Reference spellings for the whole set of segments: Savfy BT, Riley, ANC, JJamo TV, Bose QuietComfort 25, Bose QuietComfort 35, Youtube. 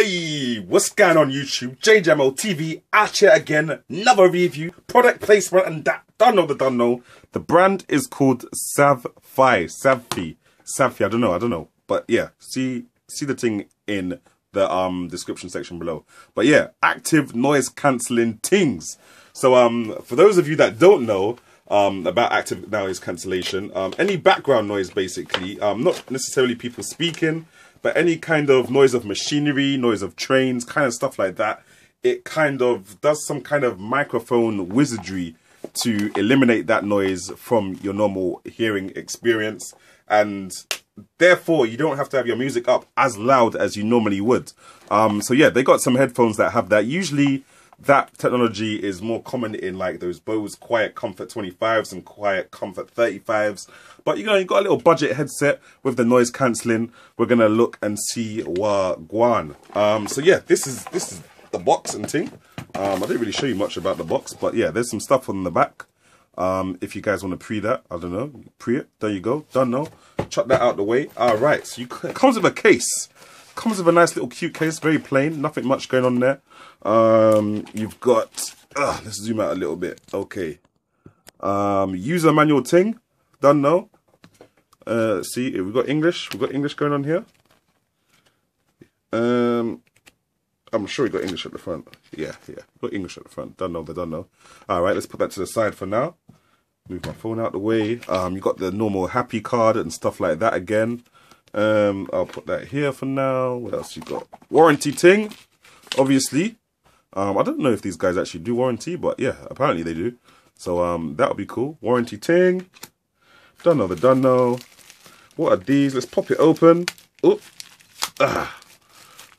Hey, what's going on YouTube? JJamo TV at you again. Another review, product placement and that. Dunno. The brand is called Savfy. I don't know. But yeah, see the thing in the description section below. But yeah, active noise cancelling things. So for those of you that don't know about active noise cancellation, any background noise basically, not necessarily people speaking, but any kind of noise of machinery, noise of trains, kind of stuff like that, it kind of does some kind of microphone wizardry to eliminate that noise from your normal hearing experience. And therefore, you don't have to have your music up as loud as you normally would. So yeah, they got some headphones that have that. Usually, that technology is more common in like those Bose QuietComfort 25s and QuietComfort 35s. But you know, you've got a little budget headset with the noise cancelling. We're going to look and see Guan. So yeah, this is the box and thing. I didn't really show you much about the box, but yeah, there's some stuff on the back. If you guys want to pre that, I don't know, pre it. There you go. Dunno. Chuck that out the way. All right. So it comes with a case. Comes with a nice little cute case, very plain, nothing much going on there. You've got, let's zoom out a little bit, okay. User manual thing, done now. See, we've got English going on here. I'm sure we got English at the front. Yeah, we've got English at the front, done now. All right, let's put that to the side for now. Move my phone out the way. You've got the normal happy card and stuff like that again. I'll put that here for now. What else you got? Warranty ting, obviously. I don't know if these guys actually do warranty, but yeah, apparently they do. So that'll be cool. Warranty ting. Dunno. What are these? Let's pop it open. Oop. Ah.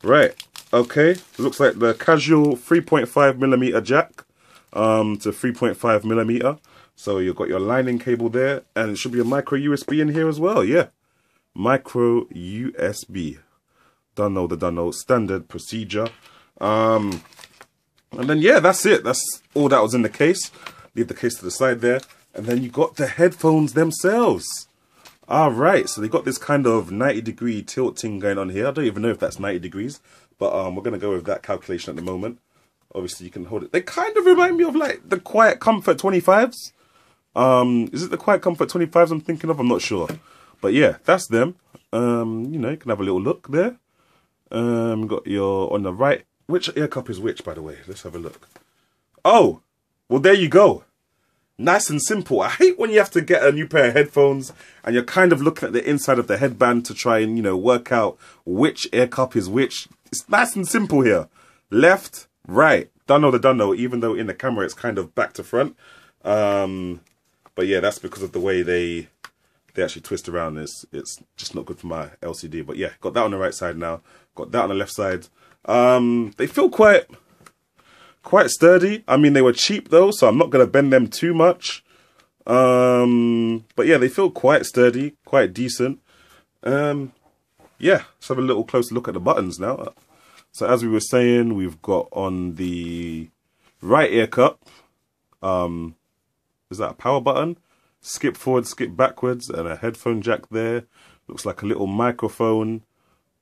Right. Okay. Looks like the casual 3.5mm jack to 3.5mm. So you've got your lightning cable there, and it should be a micro USB in here as well. Yeah. Micro USB, dunno, standard procedure. And then yeah, that's it. That's all that was in the case. Leave the case to the side there, and then you got the headphones themselves. All right, so they got this kind of 90-degree tilting going on here. I don't even know if that's 90 degrees, but we're gonna go with that calculation at the moment. Obviously, you can hold it. They kind of remind me of like the QuietComfort 25s. Is it the QuietComfort 25s I'm thinking of? I'm not sure. But yeah, that's them. You know, you can have a little look there. Got your on the right. Which ear cup is which, by the way? Let's have a look. Oh, well, there you go. Nice and simple. I hate when you have to get a new pair of headphones and you're kind of looking at the inside of the headband to try and, you know, work out which ear cup is which. It's nice and simple here. Left, right. Dunno, even though in the camera it's kind of back to front. But yeah, that's because of the way they actually twist around. It's just not good for my LCD. But yeah, got that on the right side now. Got that on the left side. They feel quite sturdy. I mean, they were cheap though, so I'm not going to bend them too much. But yeah, they feel quite sturdy, quite decent. Yeah, let's have a little closer look at the buttons now. So as we were saying, we've got on the right ear cup. Is that a power button? Skip forward, skip backwards, and a headphone jack there. Looks like a little microphone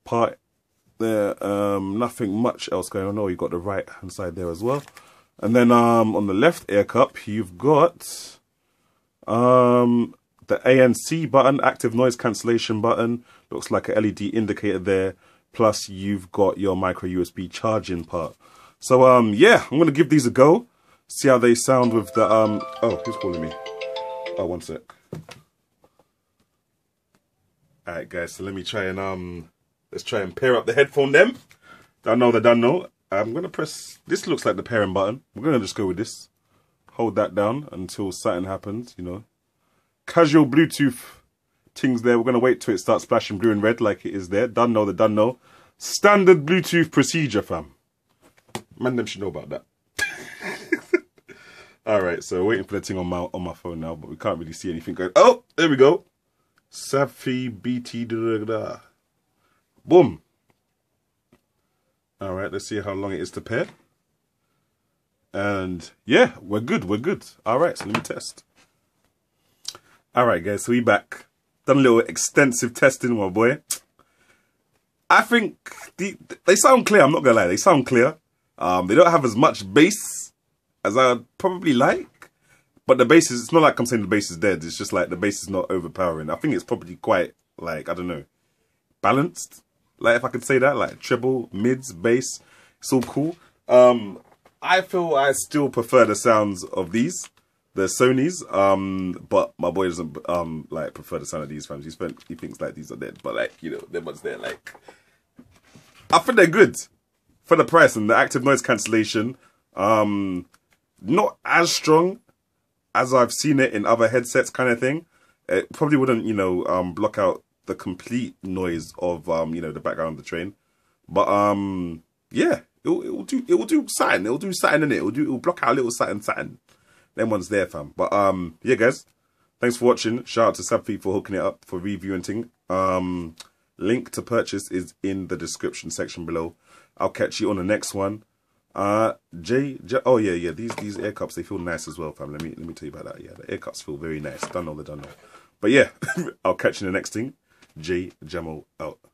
part there. Nothing much else going on. Oh, you've got the right hand side there as well. And then on the left ear cup, you've got the ANC button, active noise cancellation button. Looks like a LED indicator there. Plus, you've got your micro USB charging part. So yeah, I'm gonna give these a go. See how they sound with the Oh, who's calling me? Oh, one sec. Alright guys, so let me try and let's try and pair up the headphone them. Dunno. I'm gonna press, this looks like the pairing button. We're gonna just go with this. Hold that down until something happens, you know. Casual Bluetooth things there. We're gonna wait till it starts flashing blue and red like it is there. Dunno. Standard Bluetooth procedure, fam. Man, them should know about that. All right, so waiting for the thing on my phone now, but we can't really see anything going. Oh, there we go. Savfy BT. Boom. All right, let's see how long it is to pair. And yeah, we're good. All right, so let me test. All right, guys, so we back. Done a little extensive testing, my boy. I think they sound clear. I'm not going to lie. They sound clear. They don't have as much bass as I'd probably like. But the bass is... It's not like I'm saying the bass is dead. It's just like the bass is not overpowering. I think it's probably quite, like, I don't know, balanced. Like, if I could say that. Like, treble, mids, bass. It's all cool. I feel I still prefer the sounds of these. The Sony's, but my boy doesn't like prefer the sound of these fans. He thinks like these are dead, but like, you know, them ones there, like, I think they're good for the price and the active noise cancellation. Not as strong as I've seen it in other headsets, kind of thing. It probably wouldn't, you know, block out the complete noise of you know, the background of the train, but yeah, it will do satin, it'll block out a little satin. Them ones there, fam. But yeah, guys, thanks for watching. Shout out to Savfy for hooking it up, for reviewing thing. Link to purchase is in the description section below. I'll catch you on the next one. Oh yeah, these air cups, they feel nice as well, fam. Let me tell you about that. Yeah, the air cups feel very nice. Done all the done all. But yeah, I'll catch you in the next thing. JJamo out.